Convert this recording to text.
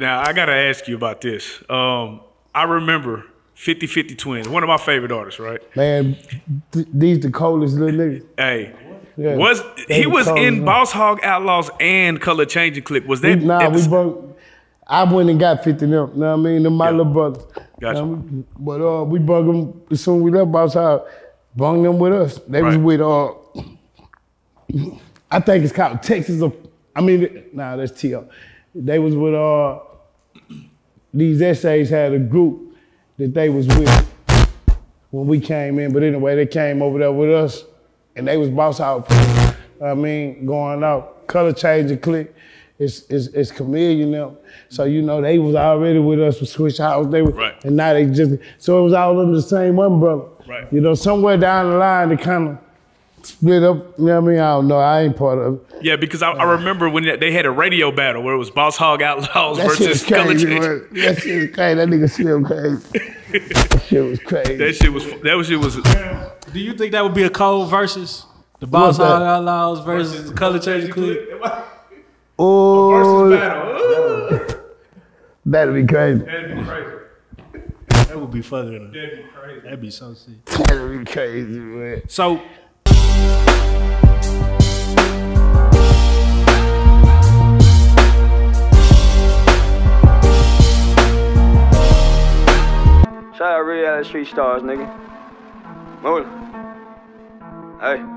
Now, I got to ask you about this. I remember 50/50 Twins, one of my favorite artists, right? Man, these the coldest little niggas. Hey. Yeah, he was in Boss Hogg Outlawz and Color Changing Click. Was that? Nah, we both. I went and got 50 of them. You know what I mean? Them my little brothers. Gotcha. We bug them as soon as we left Boss Hogg. Bung them with us. They was with, I think it's called Texas. That's T.O. They was with, these Essays had a group that they was with when we came in. But anyway, they came over there with us and they was Boss Hogg. I mean, going out, Color Changing Click. It's Chameleon now. So, you know, they was already with us with Swisha House. They were, and now they just, so it was all under the same umbrella. Right. You know, somewhere down the line, they kind of split up. You know what I mean? I don't know. I ain't part of it. Yeah, because I remember when they had a radio battle where it was Boss Hogg Outlawz versus Color Changing. That shit was crazy. That nigga still crazy. That shit was crazy. Do you think that would be a cold versus? The Boss Hogg Outlawz versus the Color Changing Click? Oh, that'd be crazy. That'd be crazy. That would be further. That'd be crazy. That'd be so sick. That'd be crazy, man. So. Shout out Reality Street Stars, nigga. Move. Hey.